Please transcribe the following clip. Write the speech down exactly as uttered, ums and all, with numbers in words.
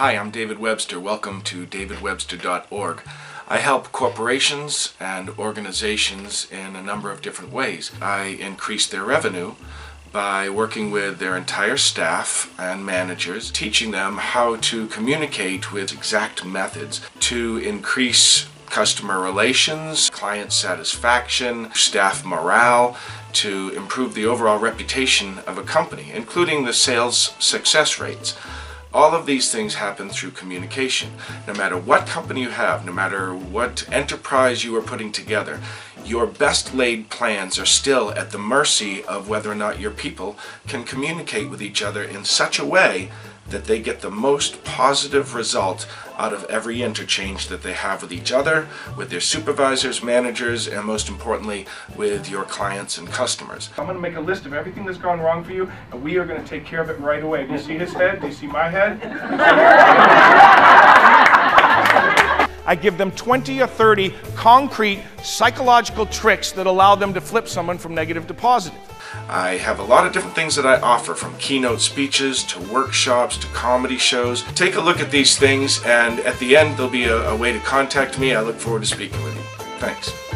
Hi, I'm David Webster. Welcome to David Webster dot org. I help corporations and organizations in a number of different ways. I increase their revenue by working with their entire staff and managers, teaching them how to communicate with exact methods to increase customer relations, client satisfaction, staff morale, to improve the overall reputation of a company, including the sales success rates. All of these things happen through communication. No matter what company you have, no matter what enterprise you are putting together, your best laid plans are still at the mercy of whether or not your people can communicate with each other in such a way that they get the most positive result out of every interchange that they have with each other, with their supervisors, managers, and most importantly, with your clients and customers. I'm going to make a list of everything that's gone wrong for you, and we are going to take care of it right away. Do you see his head? Do you see my head? I give them twenty or thirty concrete psychological tricks that allow them to flip someone from negative to positive. I have a lot of different things that I offer, from keynote speeches to workshops to comedy shows. Take a look at these things, and at the end there'll be a, a way to contact me. I look forward to speaking with you. Thanks.